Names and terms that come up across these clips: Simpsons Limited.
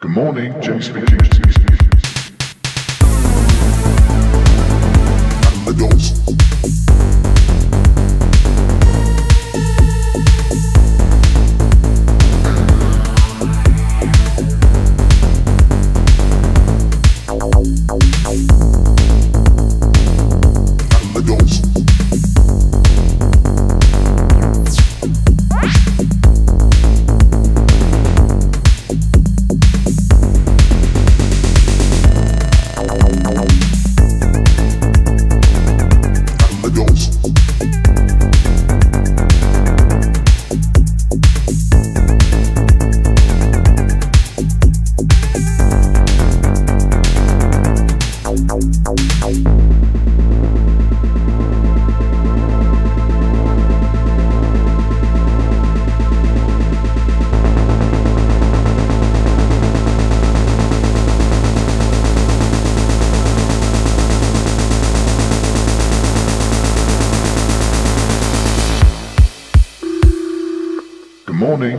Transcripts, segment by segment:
Good morning, James speaking. I'm adults. Morning.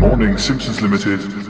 Morning, Simpsons Limited.